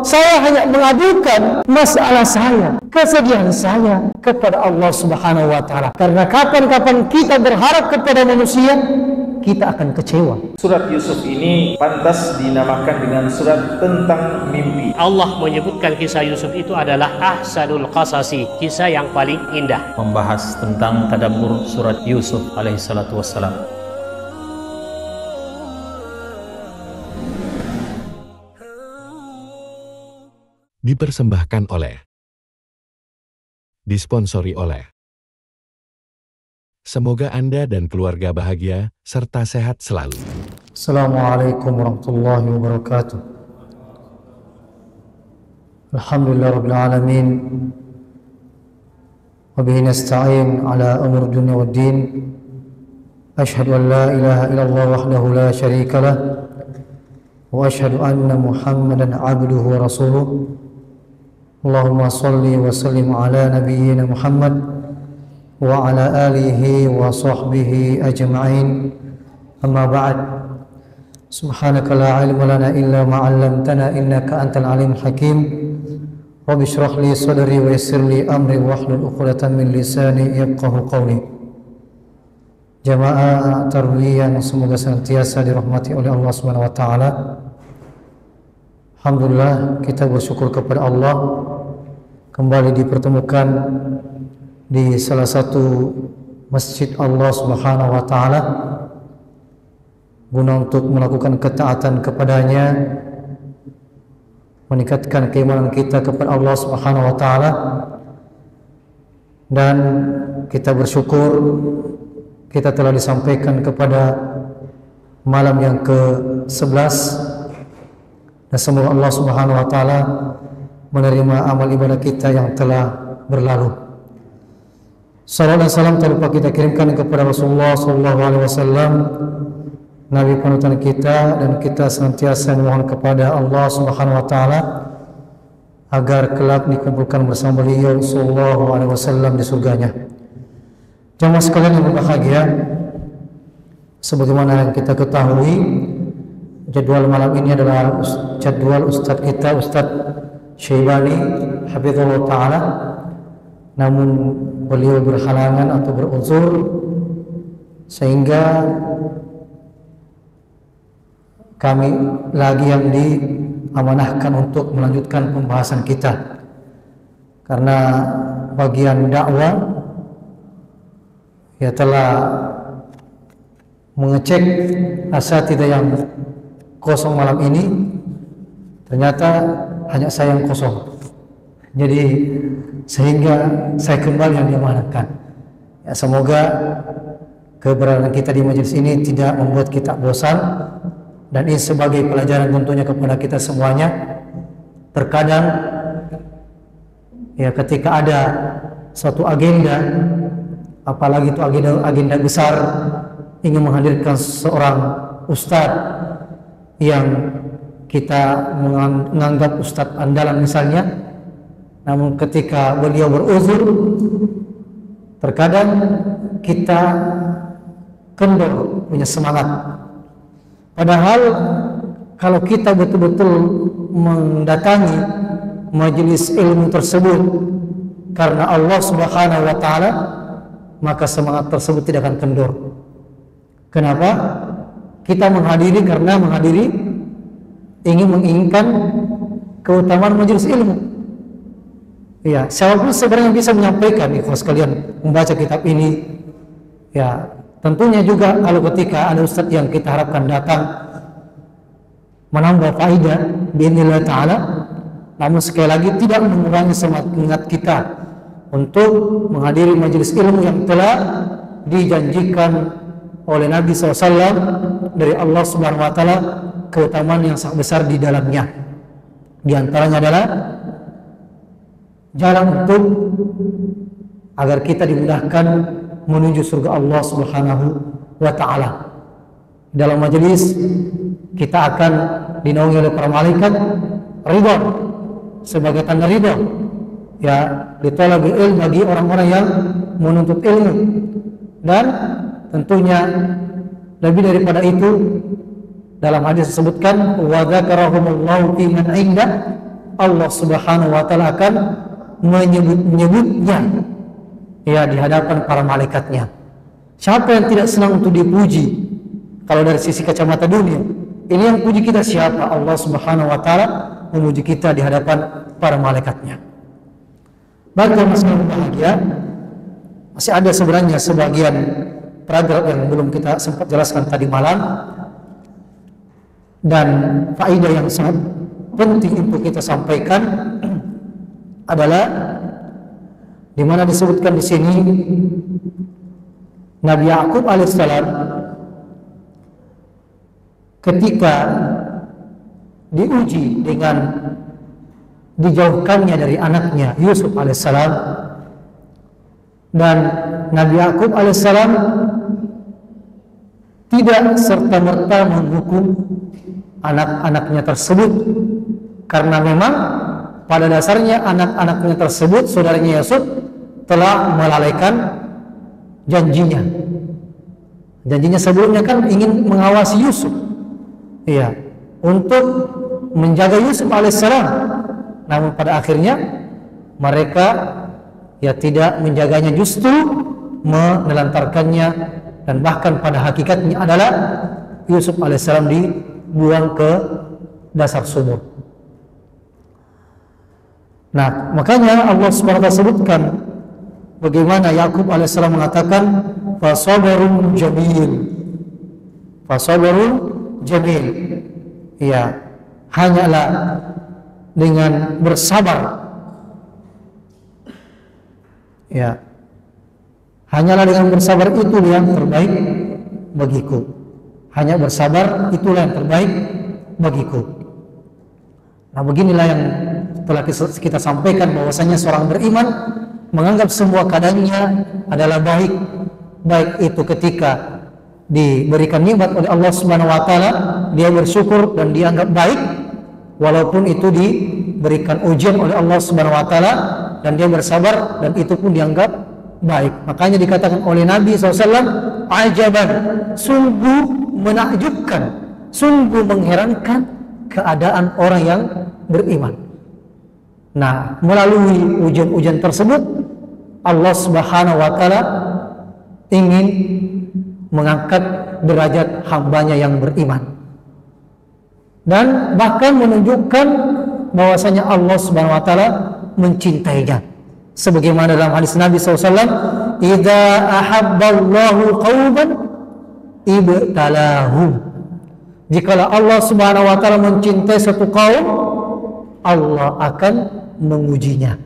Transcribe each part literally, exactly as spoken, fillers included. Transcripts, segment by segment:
Saya hanya mengadukan masalah saya, kesedihan saya kepada Allah Subhanahu wa Ta'ala. Karena kapan-kapan kita berharap kepada manusia, kita akan kecewa. Surat Yusuf ini pantas dinamakan dengan surat tentang mimpi. Allah menyebutkan kisah Yusuf itu adalah ahsanul qasasi, kisah yang paling indah. Membahas tentang tadabbur surat Yusuf alaihi salatu wassalam. Dipersembahkan oleh, disponsori oleh. Semoga Anda dan keluarga bahagia serta sehat selalu. Assalamualaikum warahmatullahi wabarakatuh. Alhamdulillah rabbil alamin. Wa bihi nasta'in ala umur dunia wad din. Asyhadu an la ilaha illallah wahdahu la syarika lah. Wa asyhadu anna Muhammadan abduhu wa rasuluh. Allahumma salli wa sallim ala nabiyyina Muhammad wa ala alihi wa sahbihi ajma'in. Amma ba'd. Subhanaka la ilma lana illa ma 'allamtana innaka antal alim hakim. Rabbi shrah li sadri wa yassir li amri wahlul 'uqdatan min lisani yafqahu qawli. Jamaah Tarwiyah semoga senantiasa dirahmati oleh Allah Subhanahu wa Ta'ala. Alhamdulillah, kita bersyukur kepada Allah kembali dipertemukan di salah satu masjid Allah Subhanahu wa Ta'ala guna untuk melakukan ketaatan kepadanya, meningkatkan keimanan kita kepada Allah Subhanahu wa Ta'ala. Dan kita bersyukur kita telah disampaikan kepada malam yang ke sebelas. Dan semoga Allah Subhanahu wa Ta'ala menerima amal ibadah kita yang telah berlalu. Salam dan salam tak lupa kita kirimkan kepada Rasulullah Sallallahu Alaihi Wasallam, Nabi panutan kita, dan kita senantiasa memohon kepada Allah Subhanahu wa Ta'ala agar kelak dikumpulkan bersama beliau Sallallahu Alaihi Wasallam di surganya. Jamaah sekalian yang berbahagia, sebagaimana yang kita ketahui, jadwal malam ini adalah jadwal Ustadz kita, Ustadz Syaibani Hafizullah Ta'ala. Namun beliau berhalangan atau beruzur, sehingga kami lagi yang diamanahkan untuk melanjutkan pembahasan kita. Karena bagian dakwah ya telah mengecek asatidah yang kosong malam ini, ternyata hanya saya yang kosong. Jadi sehingga saya kembali yang diamanatkan. Ya, semoga keberadaan kita di majelis ini tidak membuat kita bosan, dan ini sebagai pelajaran tentunya kepada kita semuanya. Terkadang ya ketika ada suatu agenda, apalagi itu agenda agenda besar, ingin menghadirkan seorang ustadz yang kita menganggap ustadz andalan misalnya, namun ketika beliau beruzur, terkadang kita kendor punya semangat. Padahal kalau kita betul-betul mendatangi majelis ilmu tersebut karena Allah Subhanahu wa Ta'ala, maka semangat tersebut tidak akan kendor. Kenapa? Kita menghadiri karena menghadiri ingin menginginkan keutamaan majelis ilmu. Ya, siapapun sebenarnya bisa menyampaikan, ikhlas kalian membaca kitab ini. Ya, tentunya juga kalau ketika ada ustadz yang kita harapkan datang menambah faedah bi'idznillah Ta'ala, namun sekali lagi tidak mengurangi semangat kita untuk menghadiri majelis ilmu yang telah dijanjikan oleh Nabi shallallahu alaihi wasallam dari Allah Subhanahu wa Ta'ala keutamaan yang sangat besar di dalamnya. Di antaranya adalah jalan untuk agar kita dimudahkan menuju surga Allah Subhanahu wa Ta'ala. Dalam majelis kita akan dinaungi oleh para malaikat ridha, sebagai tanda ridha ya ditolak ilmu bagi orang-orang yang menuntut ilmu. Dan tentunya lebih daripada itu, dalam hadis disebutkan wa dzakarahumullahu fi man 'inda Allah Subhanahu wa Ta'ala akan menyebut-nyebutnya ya di hadapan para malaikatnya. Siapa yang tidak senang untuk dipuji? Kalau dari sisi kacamata dunia, ini yang puji kita siapa? Allah Subhanahu wa Ta'ala memuji kita di hadapan para malaikatnya. Maka masalah bahagia masih ada sebenarnya sebagian paragraf yang belum kita sempat jelaskan tadi malam, dan faedah yang sangat penting untuk kita sampaikan adalah di mana disebutkan di sini Nabi Yakub alaihissalam ketika diuji dengan dijauhkannya dari anaknya Yusuf alaihissalam, dan Nabi Yakub alaihissalam tidak serta-merta menghukum anak-anaknya tersebut, karena memang pada dasarnya anak-anaknya tersebut, saudaranya Yusuf, telah melalaikan janjinya. Janjinya sebelumnya kan ingin mengawasi Yusuf, iya, untuk menjaga Yusuf alaihissalam, namun pada akhirnya mereka ya tidak menjaganya, justru menelantarkannya, dan bahkan pada hakikatnya adalah Yusuf alaihissalam di buang ke dasar sumur. Nah, makanya Allah Subhanahu wa Ta'ala sebutkan bagaimana Yakub alaihissalam mengatakan fasabarun jamil. Fasabarun jamil. Ya, hanyalah dengan bersabar. Ya. Hanyalah dengan bersabar itu yang terbaik bagiku. Hanya bersabar itulah yang terbaik bagiku. Nah, beginilah yang telah kita sampaikan bahwasanya seorang beriman menganggap semua keadaannya adalah baik, baik itu ketika diberikan nikmat oleh Allah Subhanahu wa Ta'ala, dia bersyukur dan dianggap baik, walaupun itu diberikan ujian oleh Allah Subhanahu wa Ta'ala, dan dia bersabar dan itu pun dianggap baik. Makanya dikatakan oleh Nabi shallallahu alaihi wasallam ajaban, sungguh menakjubkan, sungguh mengherankan keadaan orang yang beriman. Nah, melalui ujian-ujian tersebut Allah Subhanahu wa Ta'ala ingin mengangkat derajat hambanya yang beriman, dan bahkan menunjukkan bahwasanya Allah Subhanahu wa Ta'ala mencintainya, sebagaimana dalam hadis Nabi shallallahu alaihi wasallam idza ahabballahu qauman ibtalahum. Jikalau Allah Subhanahu wa Ta'ala mencintai satu kaum, Allah akan mengujinya.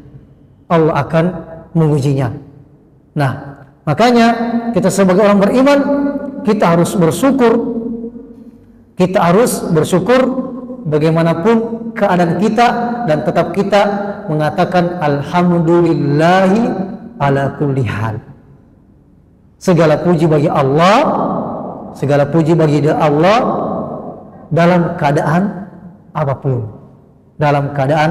Allah akan mengujinya. Nah, makanya kita sebagai orang beriman, kita harus bersyukur. Kita harus bersyukur bagaimanapun keadaan kita, dan tetap kita mengatakan alhamdulillahi ala kulli hal. Segala puji bagi Allah, segala puji bagi Allah dalam keadaan apapun, dalam keadaan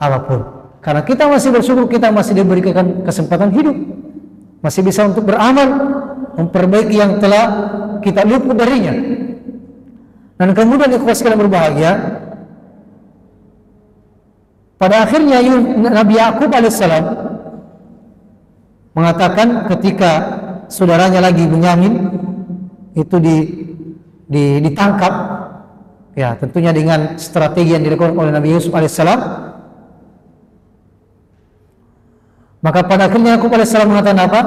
apapun. Karena kita masih bersyukur, kita masih diberikan kesempatan hidup, masih bisa untuk beramal, memperbaiki yang telah kita luput darinya. Dan kemudian ikhlas kita berbahagia. Pada akhirnya Nabi Yakub alaihissalam mengatakan ketika saudaranya lagi Benyamin itu di, di, ditangkap, ya tentunya dengan strategi yang dilakukan oleh Nabi Yusuf alaihissalam, maka pada akhirnya Yakub alaihissalam mengatakan apa?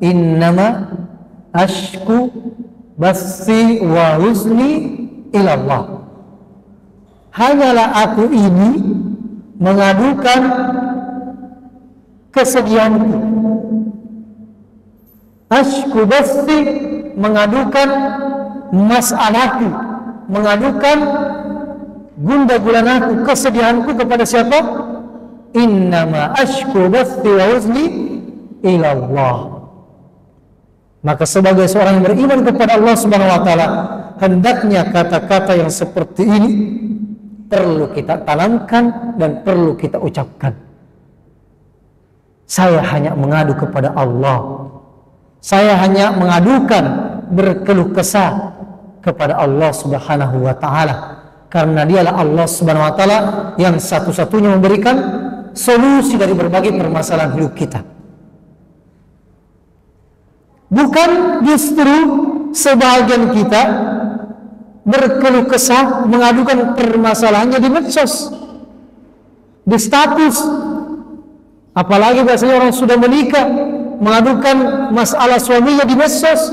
Innama ashku bassi wa huzni ilallah. Hanyalah aku ini mengadukan kesedihanku. Ashku bassi, mengadukan masalahku, mengadukan gunda gulanaku, kesedihanku kepada siapa? Innama ashku bassi wa huzni ilallah. Maka sebagai seorang yang beriman kepada Allah Subhanahu wa Ta'ala, hendaknya kata-kata yang seperti ini perlu kita tanamkan dan perlu kita ucapkan. Saya hanya mengadu kepada Allah. Saya hanya mengadukan, berkeluh kesah kepada Allah Subhanahu wa Ta'ala. Karena dialah Allah Subhanahu wa taala yang satu-satunya memberikan solusi dari berbagai permasalahan hidup kita. Bukan justru sebagian kita berkeluh kesah mengadukan permasalahannya di medsos, di status, apalagi biasanya orang sudah menikah mengadukan masalah suaminya di medsos,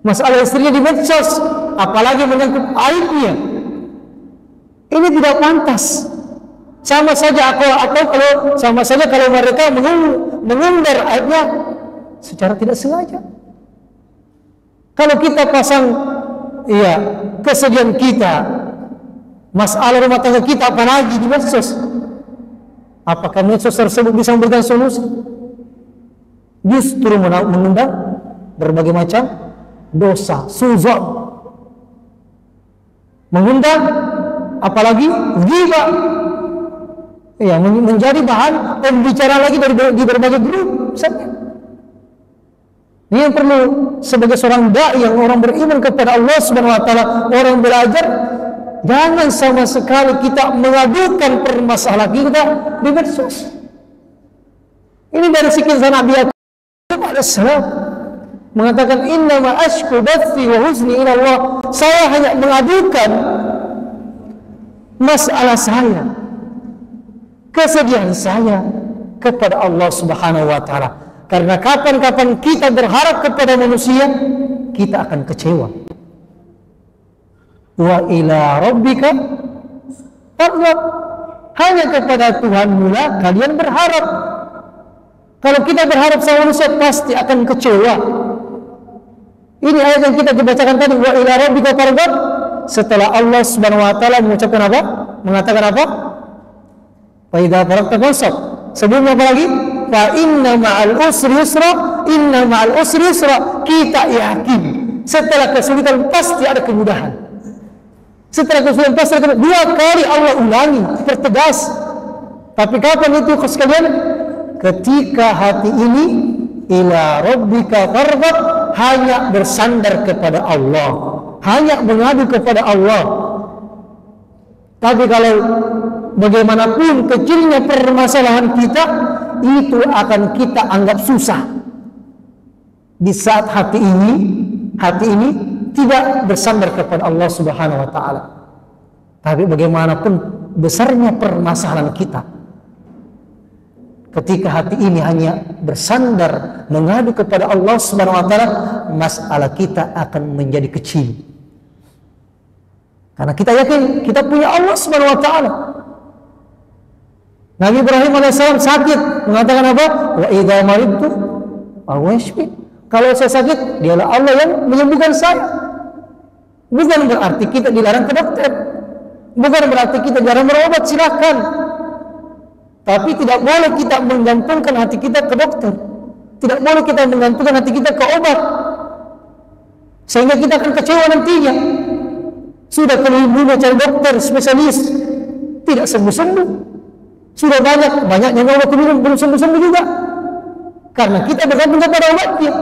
masalah istrinya di medsos, apalagi menyangkut aibnya. Ini tidak pantas. Sama saja aku atau kalau sama saja kalau mereka mengumbar aibnya secara tidak sengaja. Kalau kita pasang iya kesedihan kita, masalah rumah tangga kita apalagi di medsos, apakah medsos tersebut bisa memberikan solusi? Justru mengundang berbagai macam dosa, suzon. Mengundang apalagi gila, ya, menjadi bahan pembicaraan lagi dari di berbagai grup. Misalnya, ini yang perlu sebagai seorang dai yang orang beriman kepada Allah Subhanahu Wa Taala, orang belajar, jangan sama sekali kita mengadukan permasalahan kita di medsos. Ini dari sekian Nabi Yakub alaihissalam mengatakan, innama ashku bathi wa huzni ila Allah. Saya hanya mengadukan masalah saya, kesedihan saya kepada Allah Subhanahu wa taala. Karena kapan-kapan kita berharap kepada manusia, kita akan kecewa. Wa ila rabbika farghab. Hanya kepada Tuhanmulah kalian berharap. Kalau kita berharap sama manusia pasti akan kecewa. Ini ayat yang kita dibacakan tadi, wa ila rabbika farghab. Setelah Allah Subhanahu wa taala mengucapkan apa? Mengatakan apa? Fa idza faragta fansab. Sebelumnya apa lagi? Fa inna ma'al usri yusra, inna ma'al usri yusra. Kita yakin setelah kesulitan pasti ada kemudahan. Setelah kesulitan pasti ada kemudahan. Dua kali Allah ulangi, pertegas. Tapi kapan itu sekalian? Ketika hati ini ila rabbika farghab, hanya bersandar kepada Allah. Hanya mengadu kepada Allah. Tapi kalau bagaimanapun kecilnya permasalahan kita, itu akan kita anggap susah. Di saat hati ini, hati ini tidak bersandar kepada Allah Subhanahu wa taala. Tapi bagaimanapun besarnya permasalahan kita, ketika hati ini hanya bersandar mengadu kepada Allah Subhanahu wa taala, masalah kita akan menjadi kecil. Karena kita yakin kita punya Allah Subhanahu wa taala. Nabi Ibrahim alaihissalam sakit, mengatakan apa? Wa idza maridtu fahuwa yashfi. Kalau saya sakit, dialah Allah yang menyembuhkan saya. Bukan berarti kita dilarang ke dokter. Bukan berarti kita dilarang berobat, silakan. Tapi tidak boleh kita menggantungkan hati kita ke dokter. Tidak boleh kita menggantungkan hati kita ke obat. Sehingga kita akan kecewa nantinya. Sudah keliling cari dokter spesialis, tidak sembuh-sembuh. Sudah banyak, banyak yang obat minum belum sembuh-sembuh juga. Karena kita bergantung kepada obatnya,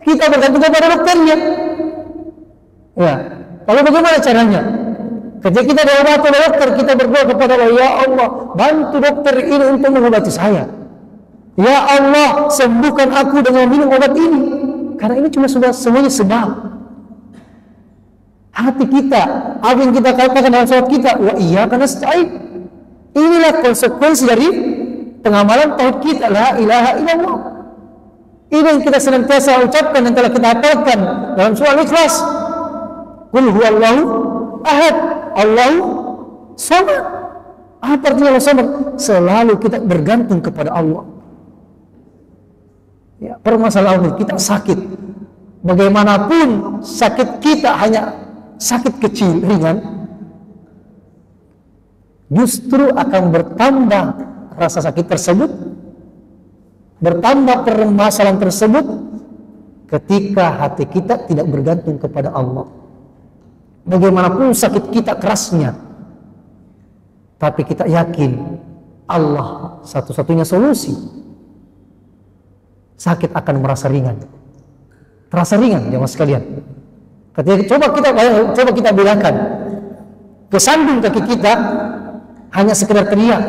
kita bergantung kepada dokternya. Ya, lalu bagaimana caranya? Ketika kita diobati oleh dokter, kita berdoa kepada Allah, ya Allah, bantu dokter ini untuk mengobati saya. Ya Allah, sembuhkan aku dengan minum obat ini. Karena ini cuma sudah semuanya sebab. Hati kita, apa yang kita katakan dalam sholat kita, wa iya karena setaib. Inilah konsekuensi dari pengamalan tauhid kita, la ilaha illallah. Ini yang kita senantiasa ucapkan dan telah kita hafalkan dalam surah Al-Ikhlas. Qul huwallahu ahad, Allahu samad. Apa artinya Allah samad? Selalu kita bergantung kepada Allah. Ya, permasalahan kita sakit, bagaimanapun sakit kita hanya sakit kecil, ringan, justru akan bertambah rasa sakit tersebut, bertambah permasalahan tersebut ketika hati kita tidak bergantung kepada Allah. Bagaimanapun sakit kita kerasnya, tapi kita yakin Allah satu-satunya solusi, sakit akan merasa ringan, terasa ringan, jemaah sekalian. Ketika coba kita coba kita bedakan kesandung kaki kita hanya sekedar teriak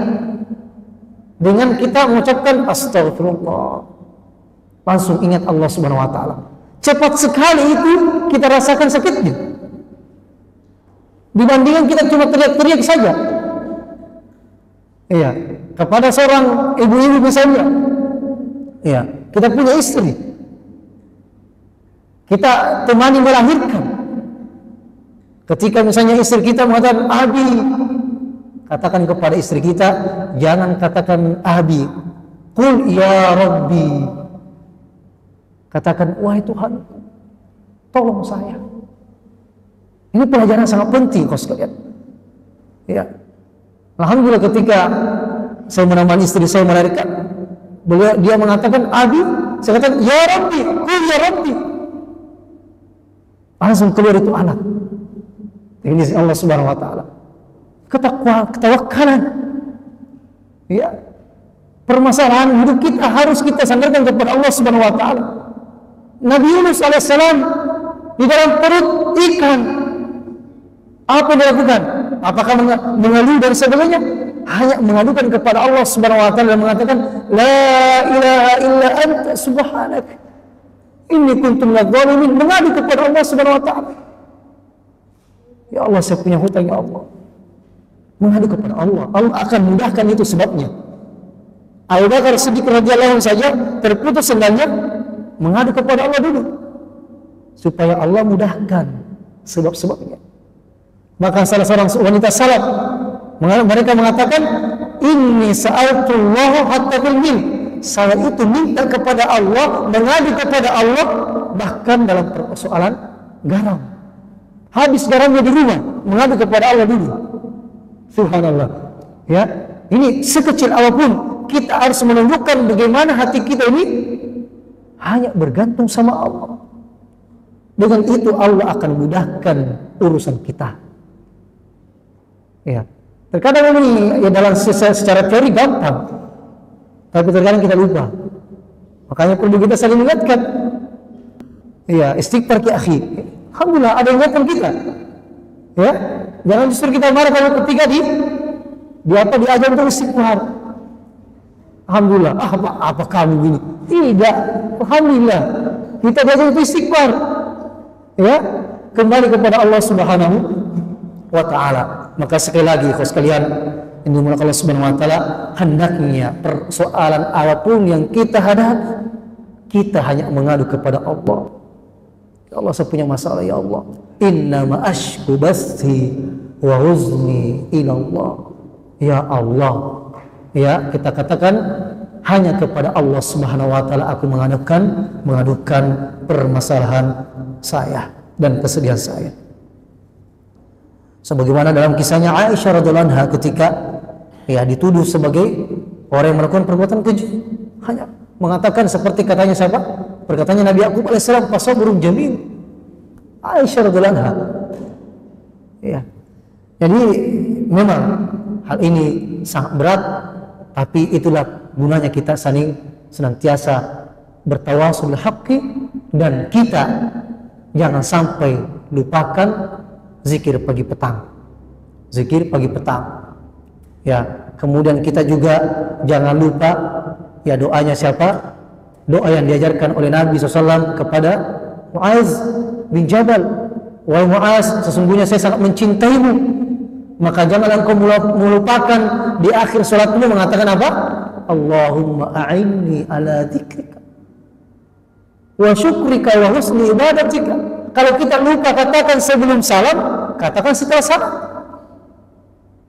dengan kita mengucapkan astagfirullah, langsung ingat Allah Subhanahu wa taala. Cepat sekali itu kita rasakan sakitnya dibandingkan kita cuma teriak-teriak saja. Iya, kepada seorang ibu-ibu misalnya, iya, kita punya istri, kita temani melahirkan. Ketika misalnya istri kita mengatakan abi, katakan kepada istri kita, jangan katakan abi, qul ya rabbi, katakan wahai Tuhan, tolong saya. Ini pelajaran sangat penting kau sekalian. Ya, alhamdulillah ketika saya menemani istri saya melahirkan, beliau dia mengatakan abi, saya katakan ya rabbi, qul ya rabbi, langsung keluar itu anak. Ini Allah Subhanahu wa taala. Ketakwaan, ketawakalan. Ya. Permasalahan hidup kita harus kita sandarkan kepada Allah Subhanahu wa taala. Nabi Yunus alaihissalam di dalam perut ikan apa dilakukan? Apakah mengeluh dan sebagainya? Hanya mengadukan kepada Allah Subhanahu wa taala dan mengatakan la ilaha illa anta subhanaka inni kuntu minadh dhalimin, mengadu kepada Allah Subhanahu wa taala. Ya Allah, saya punya hutang ya Allah. Mengadu kepada Allah, Allah akan mudahkan itu sebabnya. Abu Bakar Siddiq radhiyallahu anhu saja terputus sendalnya, mengadu kepada Allah dulu supaya Allah mudahkan sebab-sebabnya. Maka salah seorang wanita salaf, mereka mengatakan inni sa'altullaha hatta bil, saya itu minta kepada Allah, mengadu kepada Allah bahkan dalam persoalan garam. Habis garamnya di rumah, mengadu kepada Allah dulu. Subhanallah. Ya, ini sekecil apapun kita harus menunjukkan bagaimana hati kita ini hanya bergantung sama Allah. Dengan itu Allah akan mudahkan urusan kita. Ya, terkadang ini ya dalam secara teori gampang, tapi terkadang kita lupa. Makanya perlu kita saling mengingatkan. Ya, istighfar ki akhi. Alhamdulillah ada yang mengingatkan kita. Ya. Jangan justru kita marah kalau ketika di di apa diajar untuk istighfar. Alhamdulillah, ah, apa, apa kamu gini? Tidak, alhamdulillah kita diajar untuk istighfar. Ya, kembali kepada Allah Subhanahu wa taala. Maka sekali lagi kau sekalian, inna Allah Subhanahu wa taala, hendaknya persoalan apapun yang kita hadapi, kita hanya mengadu kepada Allah. Ya Allah, saya punya masalah ya Allah. Innama ashku bathi wa huzni ila Allah. Ya Allah. Ya, kita katakan hanya kepada Allah Subhanahu wa taala aku mengadukan mengadukan permasalahan saya dan kesedihan saya. Sebagaimana dalam kisahnya Aisyah radhiyallahu anha ketika ya dituduh sebagai orang yang melakukan perbuatan keji, hanya mengatakan seperti katanya siapa? Perkataannya Nabi Yakub alaihissalam, "Fasabrun jamil." Aisyah radhiyallahu anha. Ya. Jadi memang hal ini sangat berat, tapi itulah gunanya kita saling senantiasa bertawasul haqqi, dan kita jangan sampai lupakan zikir pagi petang. Zikir pagi petang. Ya, kemudian kita juga jangan lupa ya doanya siapa? Doa yang diajarkan oleh Nabi shallallahu alaihi wasallam kepada Mu'az bin Jabal. Wahai Mu'az, sesungguhnya saya sangat mencintaimu, maka janganlah engkau melupakan di akhir sholatmu mengatakan apa? Allahumma a'inni ala dzikrika wa syukrika wa husni ibadatika. Kalau kita lupa katakan sebelum salam, katakan setelah salam.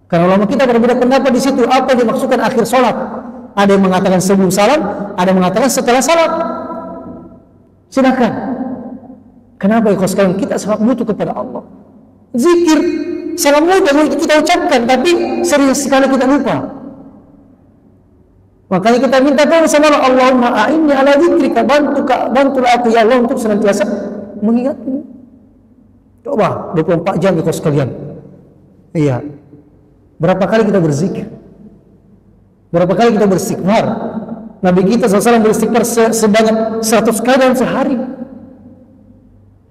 Karena ulama kita berbeda pendapat di situ apa dimaksudkan akhir sholat. Ada yang mengatakan sebelum salam, ada yang mengatakan setelah salam. Silakan. Kenapa ya kalau sekarang kita sangat butuh kepada Allah? Zikir sangat mudah kita ucapkan, tapi sering sekali kita lupa. Makanya kita minta tolong sama Allah, Allahumma a'inni ala dzikrika, bantu bantulah aku ya Allah untuk senantiasa mengingatmu. Coba dua puluh empat jam ya kalau sekalian. Iya. Berapa kali kita berzikir? Berapa kali kita beristighfar? Nabi kita shallallahu alaihi wasallam beristighfar sebanyak seratus kali dalam sehari.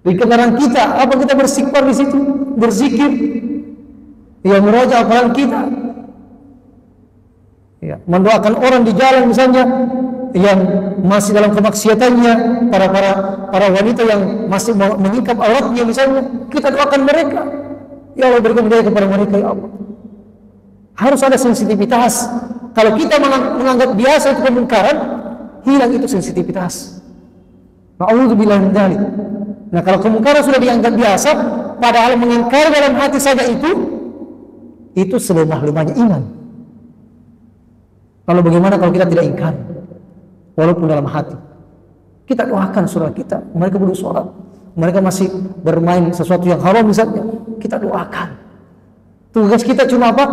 Di kendaraan kita, apa kita beristighfar di situ? Berzikir. ya murajaah Quran kita, ya mendoakan orang di jalan misalnya yang masih dalam kemaksiatannya, para para para wanita yang masih mengikam auratnya misalnya, kita doakan mereka, ya Allah berikan hidayah kepada mereka ya Allah. Harus ada sensitivitas. Kalau kita menganggap biasa itu kemungkaran, hilang itu sensitivitas. Na'udzubillah min dzalik. Nah, kalau kemungkaran sudah dianggap biasa, padahal mengingkar dalam hati saja itu, itu selemah-lemahnya iman. Kalau bagaimana kalau kita tidak ingkar, walaupun dalam hati? Kita doakan saudara kita, mereka belum sholat, mereka masih bermain sesuatu yang haram misalnya, kita doakan. Tugas kita cuma apa?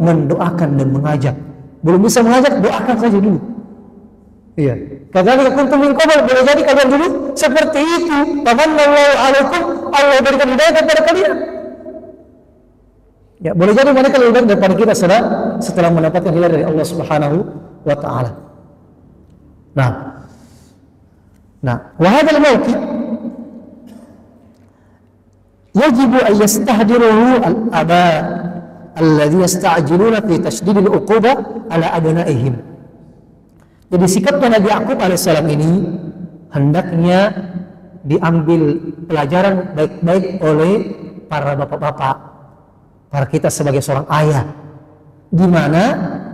Mendoakan dan mengajak. Belum bisa mengajak, doakan saja dulu. Iya. Kadzalika kuntum min qabl, boleh jadi kalian dulu seperti itu. Tamanallahu alaikum, Allah berikan hidayah kepada kalian. Ya, boleh jadi mereka lebih baik daripada kita setelah setelah mendapatkan hidayah dari Allah Subhanahu wa taala. Nah. Nah, wa hadzal mauqif yajibu an yastahdiruhu al-aba alladhi yasta'jiluna fi tashdidil 'uquba ala abnaihim. Jadi sikapnya Nabi Yakub alaihissalam ini hendaknya diambil pelajaran baik-baik oleh para bapak-bapak, para kita sebagai seorang ayah, di mana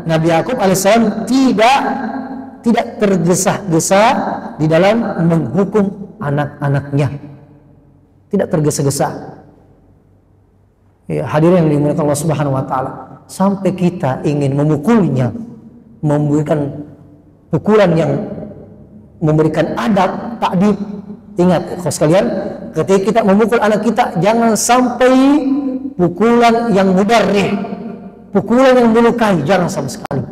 Nabi Yakub alaihissalam tidak tidak tergesa-gesa di dalam menghukum anak-anaknya, tidak tergesa-gesa. Ya, hadirin yang dimuliakan Allah Subhanahu Wa Taala, sampai kita ingin memukulnya, memberikan pukulan yang memberikan adab, takdib. Ingat, kalau sekalian, ketika kita memukul anak kita, jangan sampai pukulan yang mudarrih, pukulan yang melukai, jangan sama sekali.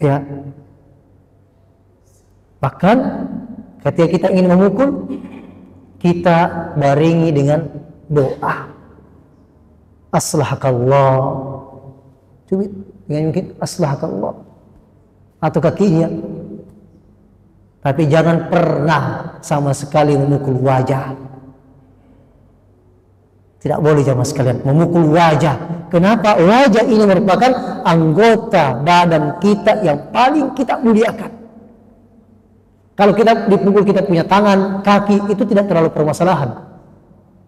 Ya. Bahkan ketika kita ingin memukul, kita baringi dengan doa. Aslahakallah. Coba dengan mungkin aslahakallah. Atau kakinya, tapi jangan pernah sama sekali memukul wajah. Tidak boleh sama sekalian memukul wajah. Kenapa? Wajah ini merupakan anggota badan kita yang paling kita muliakan. Kalau kita dipukul kita punya tangan, kaki, itu tidak terlalu permasalahan.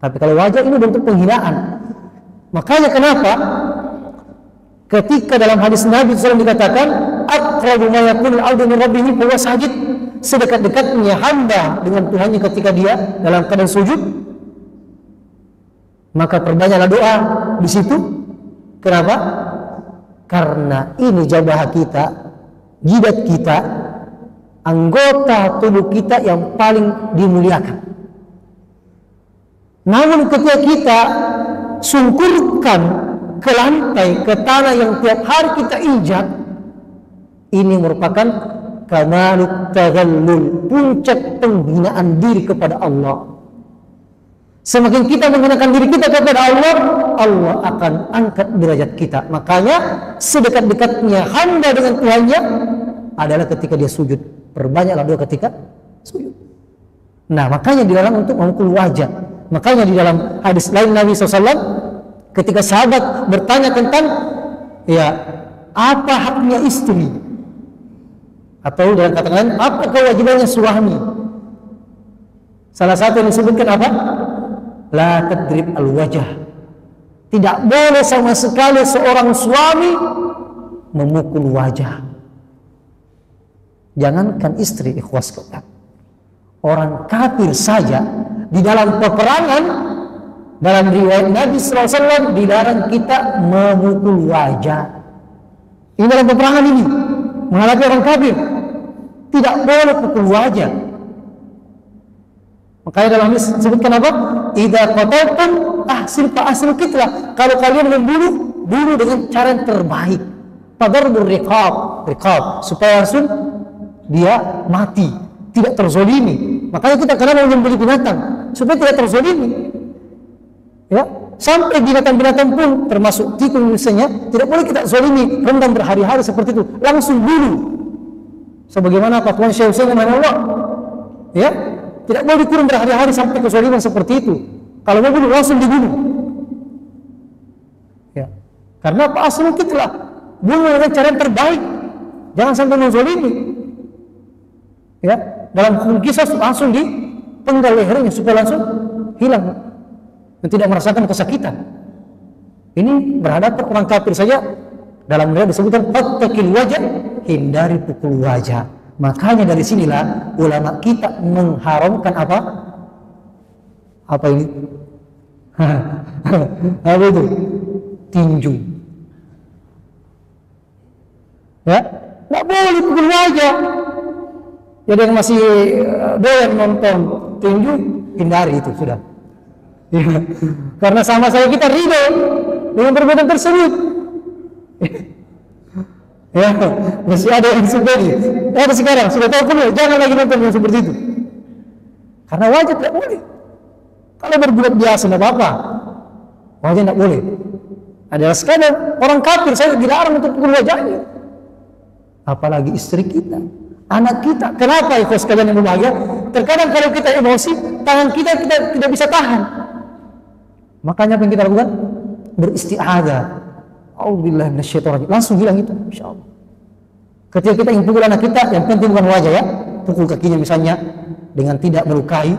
Tapi kalau wajah ini bentuk penghinaan. Makanya kenapa? Ketika dalam hadis Nabi shallallahu alaihi wasallam dikatakan aqrabu ma yakunu al-'abdu min rabbih huwa sajid, sedekat-dekatnya hamba dengan Tuhannya ketika dia dalam keadaan sujud, maka perbanyaklah doa di situ. Kenapa? Karena ini jabah kita, jidat kita, anggota tubuh kita yang paling dimuliakan. Namun ketika kita sungkurkan ke lantai, ke tanah yang tiap hari kita injak, ini merupakan kamalul taghallul, puncak penghinaan diri kepada Allah. Semakin kita menghinakan diri kita kepada Allah, Allah akan angkat derajat kita. Makanya sedekat-dekatnya hamba dengan Tuhannya adalah ketika dia sujud. Perbanyaklah doa ketika sujud. Nah, makanya di dalam untuk memukul wajah. Makanya di dalam hadis lain Nabi shallallahu alaihi wasallam ketika sahabat bertanya tentang ya apa haknya istri, atau dalam kata lain apa kewajibannya suami, salah satu yang disebutkan apa? La tadrib al-wajah. Tidak boleh sama sekali seorang suami memukul wajah. Jangankan istri, ikhwas kita, orang kafir saja di dalam peperangan, dalam riwayat Nabi shallallahu alaihi wasallam dilarang kita memukul wajah. Ini dalam peperangan ini menghadapi orang kafir tidak boleh pukul wajah. Makanya dalam hadis sebutkan apa? Idza qataltum ahsil fa ahsil qitlah. Kalau kalian membunuh, bunuh dengan cara yang terbaik. Tadarbur riqab, riqab, supaya langsung dia mati, tidak terzolimi. Makanya kita kenapa menyembelih binatang? Supaya tidak terzolimi. Ya, sampai binatang-binatang pun termasuk tikung misalnya, tidak boleh kita zolimi, rendam berhari-hari seperti itu, langsung bunuh. Sebagaimana fatwa Syekh Hussein rahimahullah, ya, tidak boleh dikurung berhari-hari sampai kezaliman seperti itu. Kalau mau bunuh langsung dibunuh. Karena apa? Aslu kitlah, bunuh dengan cara yang terbaik. Jangan sampai menzalimi. Ya, dalam hukum kisah langsung di penggal lehernya supaya langsung hilang dan tidak merasakan kesakitan. Ini berhadapan orang kafir saja dalam mereka disebutkan fattaqil wajah, hindari pukul wajah. Makanya dari sinilah ulama kita mengharamkan apa? Apa ini? Apa itu? Tinju. Ya, nggak boleh pukul wajah. Jadi yang masih doyan nonton tinju, hindari itu sudah. Ya. Karena sama saya kita ridho dengan perbuatan tersebut. Ya, masih ada yang seperti itu. Ada sekarang sudah tahu hukumnya, jangan lagi nonton yang seperti itu. Karena wajah tidak boleh. Kalau berbuat biasa tidak apa-apa. Wajah tidak boleh. Adalah sekadar orang kafir saya dilarang untuk pukul wajahnya. Apalagi istri kita, anak kita. Kenapa ikhlas kalian yang berbahagia? Terkadang kalau kita emosi, tangan kita kita tidak bisa tahan. Makanya apa yang kita lakukan? Beristi'adzah. A'udzubillahi minasyaitonirrajim. Langsung hilang itu, insyaallah. Ketika kita ingin pukul anak kita, yang penting bukan wajah ya. Pukul kakinya misalnya dengan tidak melukai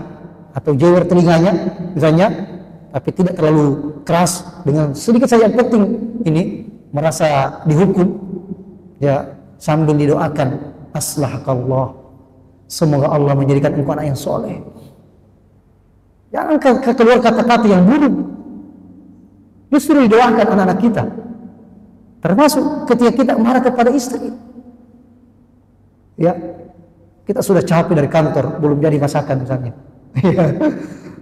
atau jewer telinganya misalnya, tapi tidak terlalu keras, dengan sedikit saja yang penting ini merasa dihukum. Ya, sambil didoakan aslahakallah, semoga Allah menjadikan engkau anak yang soleh. Jangan keluar kata-kata yang buruk, justru didoakan anak-anak kita. Termasuk ketika kita marah kepada istri, ya kita sudah capek dari kantor, belum jadi masakan misalnya,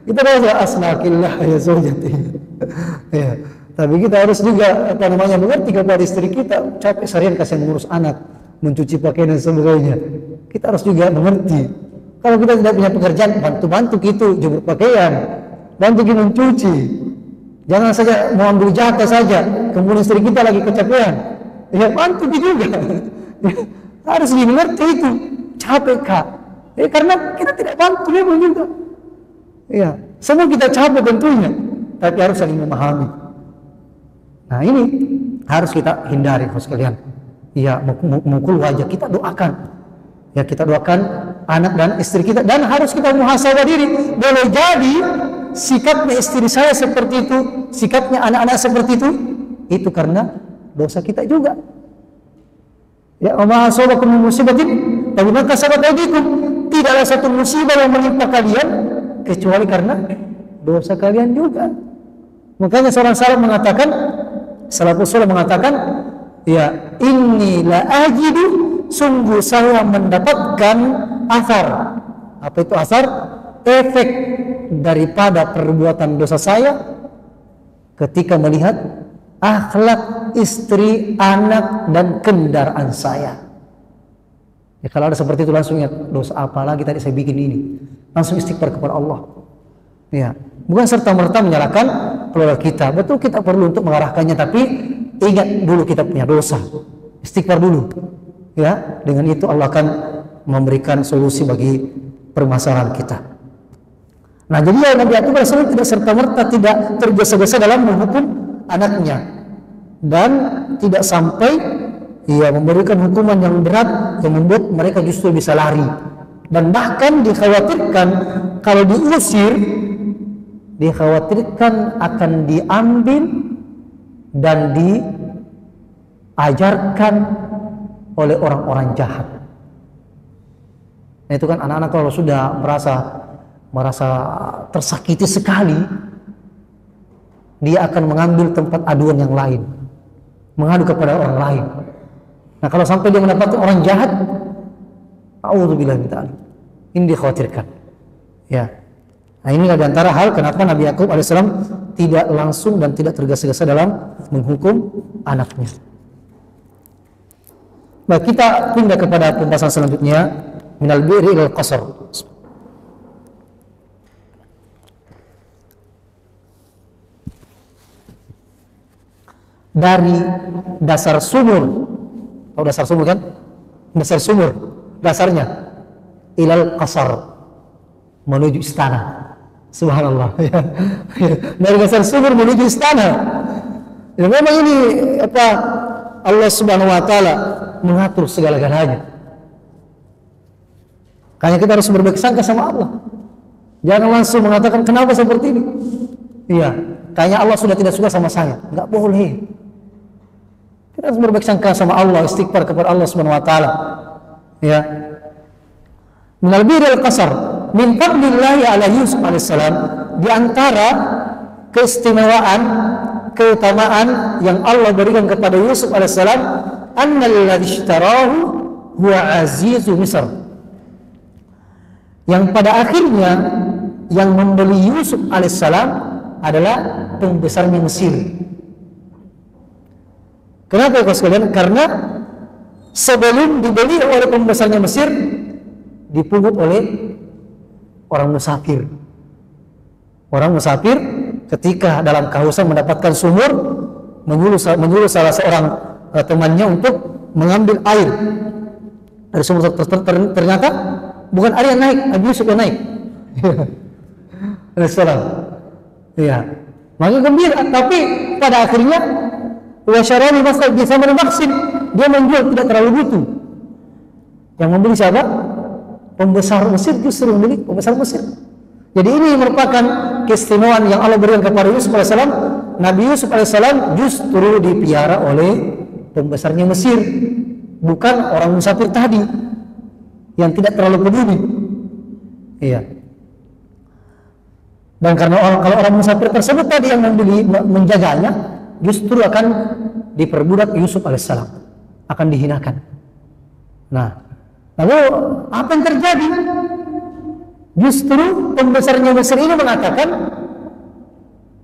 kita doa aslahakillah ya zaujati. Ya, tapi kita harus juga apa namanya mengerti kepada istri kita, capek seharian kasihan ngurus anak, mencuci pakaian dan sebagainya. Kita harus juga mengerti. Kalau kita tidak punya pekerjaan, bantu-bantu gitu, jemur pakaian, bantu kita mencuci. Jangan saja mau ambil jatah saja, kemudian istri kita lagi kecapean. Ya, bantu kita juga. Harus dimengerti itu. Capek kak. Ya, karena kita tidak bantu dia juga. Ya, semua kita capek tentunya, tapi harus saling memahami. Nah, ini harus kita hindari, Bapak sekalian. Ya, memukul wajah kita doakan. Ya, kita doakan anak dan istri kita, dan harus kita muhasabah diri. Boleh jadi sikapnya istri saya seperti itu, sikapnya anak-anak seperti itu, itu karena dosa kita juga. Ya, amma asabakum min musibatin, fabimaa kasabat aydikum. Tidaklah satu musibah yang menimpa kalian kecuali karena dosa kalian juga. Makanya seorang salaf mengatakan, salafus saleh mengatakan, ya, inni la ajidu, sungguh saya mendapatkan asar. Apa itu asar? Efek daripada perbuatan dosa saya ketika melihat akhlak istri, anak, dan kendaraan saya. Ya, kalau ada seperti itu langsung ingat, dosa apa lagi tadi saya bikin ini. Langsung istighfar kepada Allah. Ya, bukan serta-merta menyalahkan keluarga kita. Betul kita perlu untuk mengarahkannya, tapi ingat dulu kita punya dosa, istighfar dulu, ya. Dengan itu Allah akan memberikan solusi bagi permasalahan kita. Nah, jadi ya, Nabi Yakub Rasulullah tidak serta-merta, tidak tergesa-gesa dalam menghukum anaknya, dan tidak sampai ia ya, memberikan hukuman yang berat yang membuat mereka justru bisa lari. Dan bahkan dikhawatirkan kalau diusir, dikhawatirkan akan diambil dan diajarkan oleh orang-orang jahat. Nah, itu kan anak-anak kalau sudah merasa merasa tersakiti sekali, dia akan mengambil tempat aduan yang lain, mengadu kepada orang lain. Nah, kalau sampai dia mendapatkan orang jahat, a'udzubillahi min dzalik, ini dikhawatirkan. Ya. Nah, ini adalah antara hal kenapa Nabi Yakub alaihissalam tidak langsung dan tidak tergesa-gesa dalam menghukum anaknya. Nah, kita pindah kepada pembahasan selanjutnya, minal bi'ri ilal qasr. Dari dasar sumur, tahu dasar sumur kan? Dasar sumur, dasarnya ilal qasr, menuju istana. Subhanallah. Dari dasar sumur menuju istana. Dan memang ini apa Allah Subhanahu wa taala mengatur segala-galanya. Karena kita harus berbaik sangka sama Allah. Jangan langsung mengatakan kenapa seperti ini. Iya, kayaknya Allah sudah tidak suka sama saya. Enggak boleh. Kita harus berbaik sangka sama Allah, istighfar kepada Allah Subhanahu wa taala. Ya. Minal birril qasar min fadlillahi ala Yusuf alaihi salam, di antara keistimewaan, keutamaan yang Allah berikan kepada Yusuf alaihi salam, annal ladzi ishtarahu huwa azizu Misr. Yang pada akhirnya yang membeli Yusuf alaihissalam adalah pembesar Mesir. Kenapa ya sekalian? Karena sebelum dibeli oleh pembesarnya Mesir, dipungut oleh orang musafir. Orang musafir ketika dalam kehausan mendapatkan sumur, menyuruh, menyuruh salah seorang uh, temannya untuk mengambil air dari sumur tersebut. Ternyata bukan air yang naik, Nabi Yusuf yang naik. Alhamdulillah. Iya. Maka gembira, tapi pada akhirnya wasyarani masal bisa memaksin, dia menjual tidak terlalu butuh. Yang membeli siapa? Pembesar Mesir, justru membeli pembesar Mesir. Jadi ini merupakan keistimewaan yang Allah berikan kepada Yusuf alaihi salam. Nabi Yusuf alaihi salam justru dipiara oleh pembesarnya Mesir, bukan orang musafir tadi yang tidak terlalu peduli. Iya. Dan karena orang, kalau orang musafir tersebut tadi yang membeli, menjaganya, justru akan diperbudak Yusuf alaihissalam, akan dihinakan. Nah, lalu apa yang terjadi? Justru pembesarnya Mesir ini mengatakan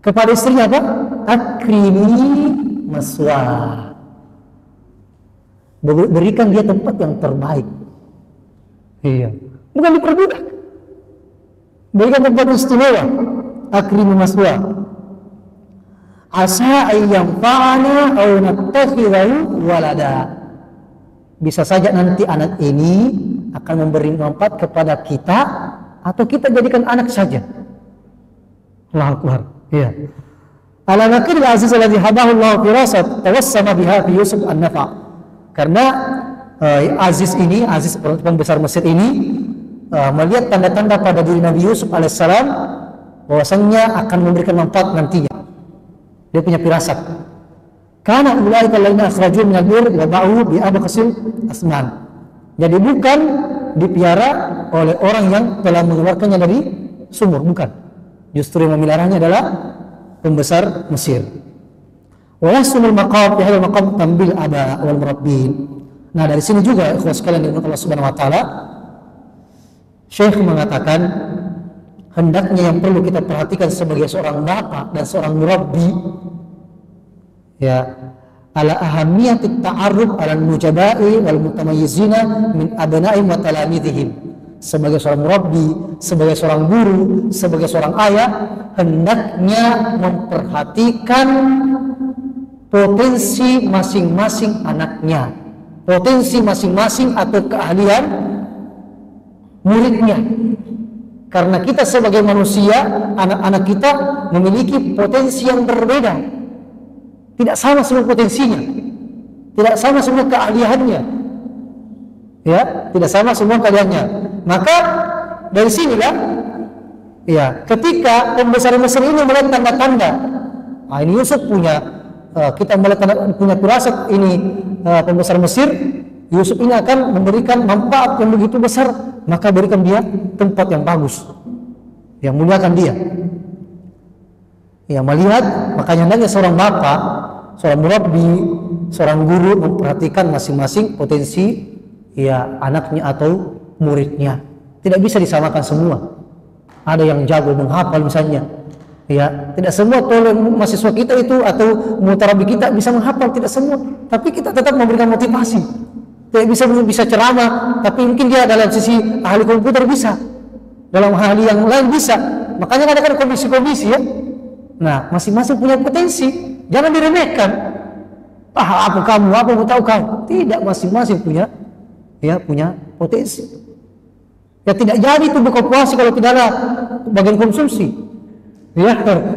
kepada istrinya apa? Akrimi maswah. Berikan dia tempat yang terbaik. Iya, bukan diperbudak. Berikan tempat istimewa. Akrim maswa. Asa ayyam fa'ana aw nattakhidhu walada. Bisa saja nanti anak ini akan memberi manfaat kepada kita atau kita jadikan anak saja. Allahu Akbar. Iya. Ala nakir al-aziz alladhi habahu Allah firasat tawassama biha fi Yusuf an-nafa. Karena Uh, Aziz ini, Aziz pembesar Mesir ini uh, melihat tanda-tanda pada diri Nabi Yusuf alaihissalam bahwasannya akan memberikan manfaat nantinya. Dia punya firasat. Karena ulaika alladziina akhrajuu minal birri wa ba'u bi abqasil asman. Jadi bukan dipiara oleh orang yang telah mengeluarkannya dari sumur, bukan. Justru yang memeliharanya adalah pembesar Mesir. Wa yahsunul maqam bi hadzal maqam tambil ada wal murabbin. Nah, dari sini juga ikhwah sekalian di Allah Subhanahu wa taala, Syekh mengatakan hendaknya yang perlu kita perhatikan sebagai seorang bapak dan seorang murabbi ya, ala ahammiyatit ta'arruf ala al-mujaba'i wal mutamayyizina min abna'ihim wa talamidhihim. Sebagai seorang murabbi, sebagai seorang guru, sebagai seorang ayah, hendaknya memperhatikan potensi masing-masing anaknya, potensi masing-masing atau keahlian muridnya. Karena kita sebagai manusia, anak-anak kita memiliki potensi yang berbeda. Tidak sama semua potensinya. Tidak sama semua keahliannya. Ya, tidak sama semua keahliannya. Maka dari sinilah ya, ketika pembesar Mesir ini melihat tanda-tanda, ah ini Yusuf punya Uh, kita melihat punya firasat ini uh, pembesar Mesir, Yusuf ini akan memberikan manfaat yang begitu besar, maka berikan dia tempat yang bagus, yang muliakan dia. Ya, melihat, makanya hendaknya seorang bapak, seorang murabbi, seorang guru memperhatikan masing-masing potensi ya anaknya atau muridnya. Tidak bisa disamakan semua. Ada yang jago menghafal misalnya. Ya, tidak semua kalau mahasiswa kita itu atau mutarabi kita bisa menghafal, tidak semua. Tapi kita tetap memberikan motivasi. Tidak bisa bisa ceramah, tapi mungkin dia dalam sisi ahli komputer bisa, dalam ahli yang lain bisa. Makanya ada kan komisi-komisi ya. Nah, masing-masing punya potensi, jangan diremehkan. Ah, apa kamu, apa mau tahu kamu? Tidak, masing-masing punya, ya punya potensi. Ya tidak jadi itu buka puasa kalau tidak ada bagian konsumsi. Ya,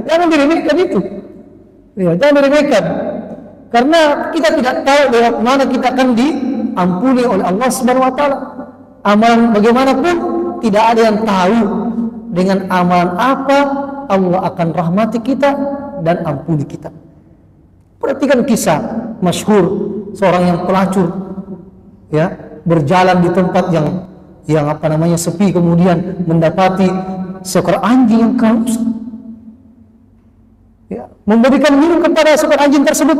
jangan diremehkan itu. Ya, jangan diremehkan. Karena kita tidak tahu bahwa mana kita akan diampuni oleh Allah Subhanahu wa taala. Amalan bagaimanapun tidak ada yang tahu dengan amalan apa Allah akan rahmati kita dan ampuni kita. Perhatikan kisah masyhur seorang yang pelacur, ya, berjalan di tempat yang yang apa namanya sepi, kemudian mendapati seekor anjing yang kaus, ya, memberikan minum kepada seekor anjing tersebut.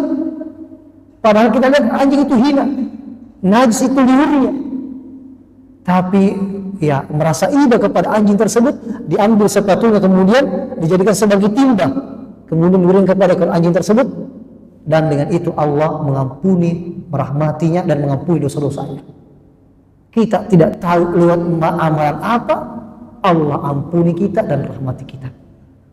Padahal kita lihat anjing itu hina, najis itu liurnya, tapi ya merasa iba kepada anjing tersebut, diambil sepatunya kemudian dijadikan sebagai timba, kemudian diberikan kepada anjing tersebut, dan dengan itu Allah mengampuni, merahmatinya dan mengampuni dosa-dosanya. Kita tidak tahu lewat amalan apa Allah ampuni kita dan rahmati kita.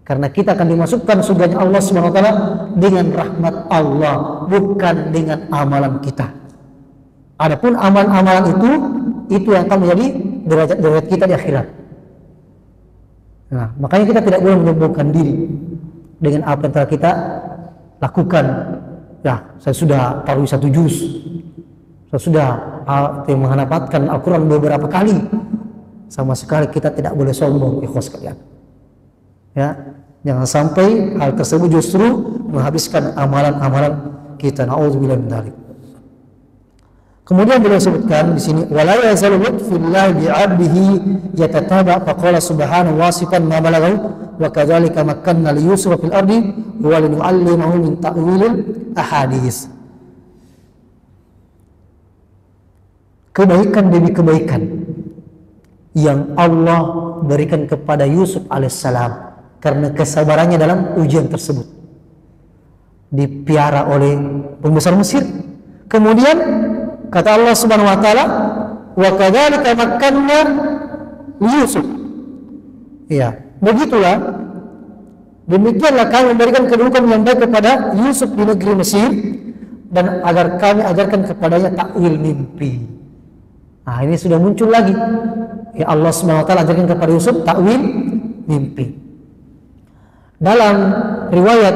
Karena kita akan dimasukkan surganya Allah Subhanahu wa taala dengan rahmat Allah, bukan dengan amalan kita. Adapun amalan-amalan itu itu yang akan menjadi derajat-derajat kita di akhirat. Nah, makanya kita tidak boleh menyebutkan diri dengan apa yang telah kita lakukan. Ya, saya sudah taruh satu juz, saya sudah menghafalkan Al-Quran beberapa kali. Sama sekali kita tidak boleh sombong, ikhlas kalian. Ya, jangan sampai hal tersebut justru menghabiskan amalan-amalan kita. Nauzubillah min dzalik. Kemudian beliau sebutkan di sini, wala yazalu lutfullah bi 'abdihi yatataba faqala subhanahu wasifan ma balaghu wa kadzalika makkanna li Yusuf fil ardi wa linu'allimahu min ta'wilil ahadits. Kebaikan demi kebaikan yang Allah berikan kepada Yusuf alaihissalam karena kesabarannya dalam ujian tersebut, dipiara oleh pembesar Mesir. Kemudian kata Allah Subhanahu wa taala, wa kadzalika makkanna Yusuf, ya, begitulah, demikianlah kami memberikan kedudukan yang baik kepada Yusuf di negeri Mesir, dan agar kami ajarkan kepadanya takwil mimpi. Nah, ini sudah muncul lagi, ya, Allah Subhanahu wa taala ajarkan kepada Yusuf takwil mimpi. Dalam riwayat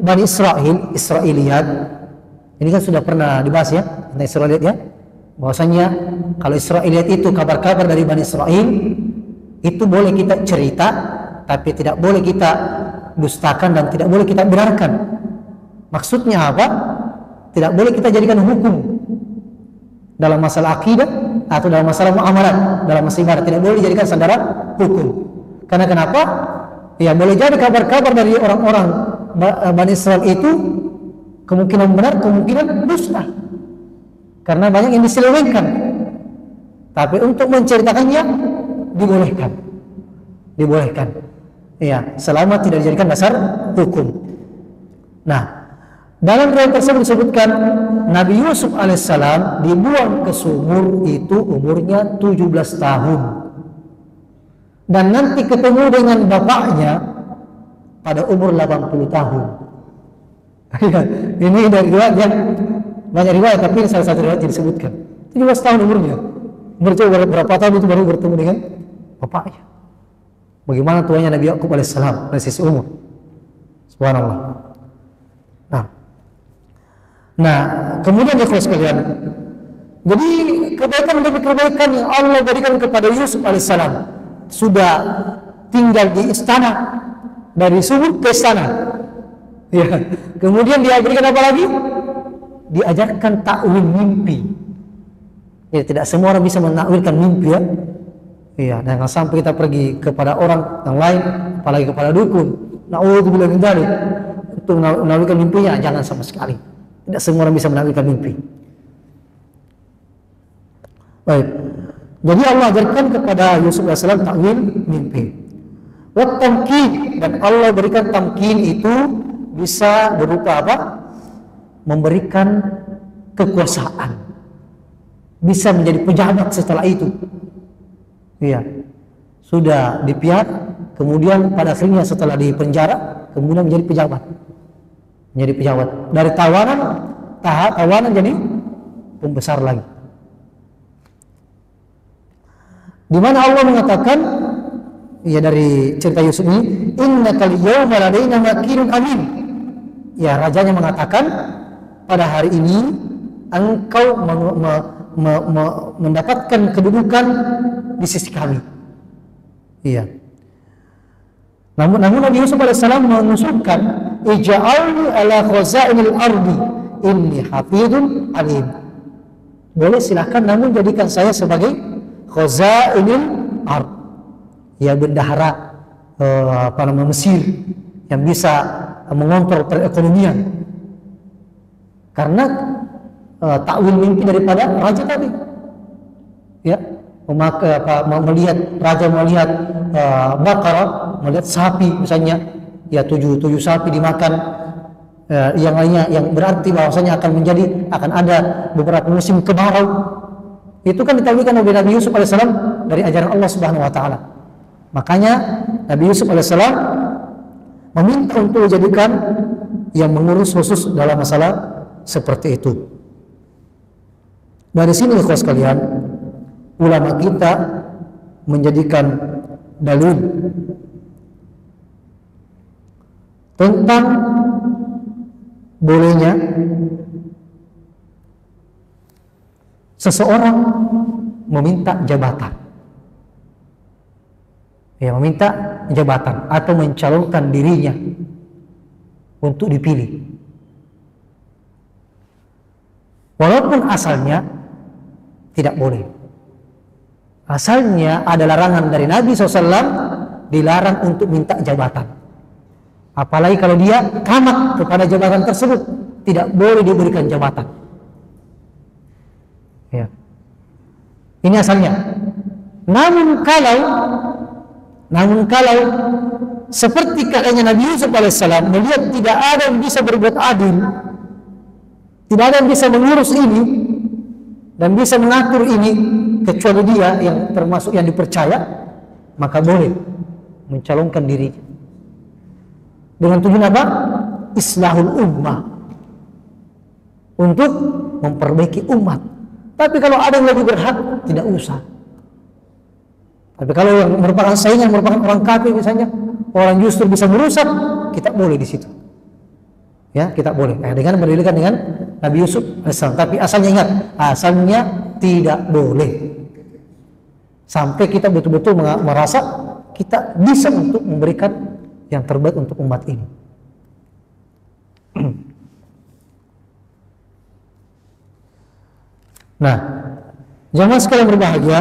Bani Israil, Israiliyat, ini kan sudah pernah dibahas, ya, tentang Israiliyat, ya. Bahwasanya kalau Israiliyat itu kabar-kabar dari Bani Israil, itu boleh kita cerita, tapi tidak boleh kita dustakan dan tidak boleh kita benarkan. Maksudnya apa? Tidak boleh kita jadikan hukum dalam masalah akidah atau dalam masalah muamalah, dalam masalah ibadah, tidak boleh dijadikan sandaran hukum. Karena kenapa? Ya, boleh jadi kabar-kabar dari orang-orang Bani Israel itu kemungkinan benar, kemungkinan dusta, karena banyak yang diselewengkan. Tapi untuk menceritakannya dibolehkan, dibolehkan. Ya, selama tidak dijadikan dasar hukum. Nah, dalam riwayat tersebut disebutkan Nabi Yusuf alaihissalam dibuang ke sumur itu umurnya tujuh belas tahun, dan nanti ketemu dengan bapaknya pada umur delapan puluh tahun. Ini dari riwayat yang banyak riwayat, tapi salah satu riwayat yang disebutkan tujuh belas tahun umurnya. Umurnya berapa tahun itu baru bertemu dengan bapaknya. Bagaimana tuanya Nabi Yakub alaihissalam dari sisi umur, subhanallah. Nah, kemudian ikhlas sekalian. Jadi kebaikan demi kebaikan yang Allah berikan kepada Yusuf alaihissalam, sudah tinggal di istana, dari sumur ke istana. Ya. Kemudian dia berikan apa lagi? Diajarkan takwil mimpi. Ya, tidak semua orang bisa menakwilkan mimpi, ya. Iya, jangan sampai kita pergi kepada orang yang lain, apalagi kepada dukun. Nauzubillah min dzalik. Untuk menakwilkan mimpinya jangan sama sekali. Tidak semua orang bisa menaklukkan mimpi. Baik. Jadi Allah ajarkan kepada Yusuf alaihissalam takwil mimpi. Wa tamkin, dan Allah berikan tamkin itu bisa berupa apa? Memberikan kekuasaan. Bisa menjadi pejabat setelah itu. Iya. Sudah dipiara, kemudian pada akhirnya setelah dipenjara, kemudian menjadi pejabat. Jadi pejabat dari tawanan, tahap tawanan jadi pembesar lagi. Di mana Allah mengatakan, ya, dari cerita Yusuf ini, innakal yawma ladaina makinun amin. Ya, rajanya mengatakan, pada hari ini engkau me- me- me- me- mendapatkan kedudukan di sisi kami. Iya. Namun, namun Nabi Yusuf alaihi salam mengusulkan, ija'alni ala khazainil ardi inni hafidun alim. Boleh, silahkan, namun jadikan saya sebagai khazainil ard, ya bendahara uh, apa namanya Mesir yang bisa mengontrol perekonomian. Karena uh, takwil mimpi daripada raja tadi, ya. Memakai, apa, melihat raja melihat uh, Baqarah, melihat sapi misalnya, ya tujuh tujuh sapi dimakan, uh, yang lainnya, yang berarti bahwasanya akan menjadi akan ada beberapa musim kemarau. Itu kan ditakwilkan oleh Nabi Yusuf alaihissalam dari ajaran Allah Subhanahu Wa Taala. Makanya Nabi Yusuf alaihissalam meminta untuk dijadikan yang mengurus khusus dalam masalah seperti itu. Dari sini ikhwan sekalian, ulama kita menjadikan dalil tentang bolehnya seseorang meminta jabatan, ya meminta jabatan atau mencalonkan dirinya untuk dipilih, walaupun asalnya tidak boleh. Asalnya ada larangan dari Nabi shallallahu alaihi wasallam, dilarang untuk minta jabatan. Apalagi kalau dia tamak kepada jabatan tersebut, tidak boleh diberikan jabatan. Ya. Ini asalnya. Namun kalau, namun kalau seperti kakaknya Nabi Yusuf alaihissalam melihat tidak ada yang bisa berbuat adil, tidak ada yang bisa mengurus ini dan bisa mengatur ini, kecuali dia yang termasuk yang dipercaya, maka boleh mencalonkan diri dengan tujuan apa? Islahul ummah, untuk memperbaiki umat. Tapi kalau ada yang lebih berhak, tidak usah. Tapi kalau yang merupakan saingan, merupakan orang kafir misalnya, orang justru bisa merusak, kita boleh di situ. Ya, kita boleh. Nah, dengan berdalilkan dengan Nabi Yusuf alaihissalam. Tapi asalnya ingat, asalnya tidak boleh. Sampai kita betul-betul merasa kita bisa untuk memberikan yang terbaik untuk umat ini. Nah, jamaah sekalian berbahagia.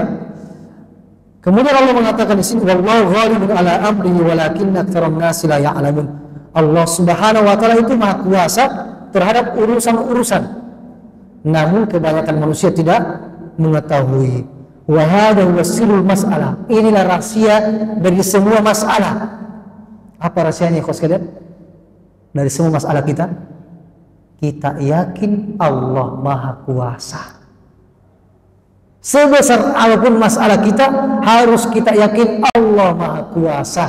Kemudian Allah mengatakan di sini, wallahu ghalibun ala amrihi walakinna aktsaran nasi la ya'lamun. Allah Subhanahu wa taala itu Maha Kuasa terhadap urusan-urusan, namun kebanyakan manusia tidak mengetahui. Wa hadza huwa sirrul mas'alah. Inilah rahasia dari semua masalah. Apa rahasianya, ikhwan sekalian? Dari semua masalah kita, kita yakin Allah Maha Kuasa. Sebesar apapun masalah kita, harus kita yakin Allah Maha Kuasa.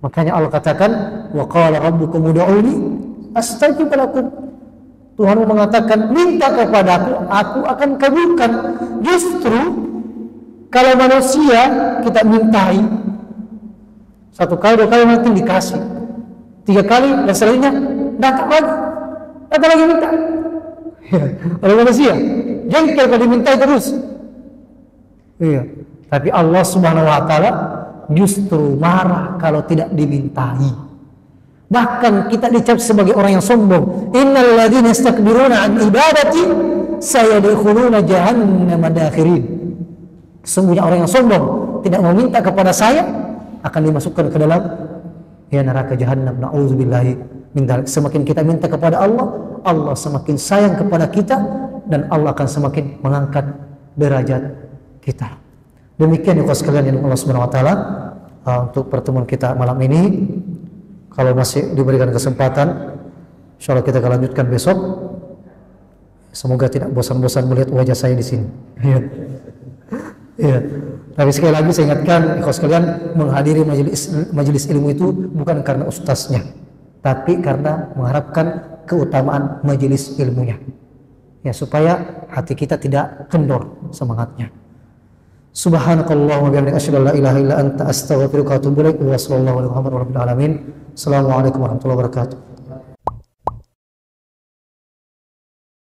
Makanya Allah katakan, wa qala rabbukum ud'uni astajib lakum. Tuhanmu mengatakan, minta kepadaku, aku akan kabulkan. Justru kalau manusia kita mintai satu kali, dua kali nanti dikasih, tiga kali dan selanjutnya datang lagi, datang lagi minta. Oleh manusia jengkel kalau dimintai terus. Iya. Tapi Allah Subhanahu Wa Taala justru marah kalau tidak dimintai. Bahkan kita dicap sebagai orang yang sombong. Innal ladzina yastakbiruna an ibadati sayadkhuluna jahannama madakhirin. Sesungguhnya orang yang sombong tidak mau minta kepada saya akan dimasukkan ke dalam ya neraka jahannam. Nauzubillahi min dzalik. Semakin kita minta kepada Allah, Allah semakin sayang kepada kita dan Allah akan semakin mengangkat derajat kita. Demikian ikhlas sekalian yang Allah Subhanahu wa taala untuk pertemuan kita malam ini. Kalau masih diberikan kesempatan, insyaallah kita akan lanjutkan besok. Semoga tidak bosan-bosan melihat wajah saya di sini. Ya. Ya. Tapi sekali lagi saya ingatkan, ikhwan sekalian, menghadiri majelis majelis ilmu itu bukan karena ustaznya, tapi karena mengharapkan keutamaan majelis ilmunya. Ya, supaya hati kita tidak kendor semangatnya. Subhanakallahumma wa bihamdika asyhadu an la ilaha illa anta astaghfiruka wa atubu ilaik. Wassalamualaikum warahmatullahi wabarakatuh.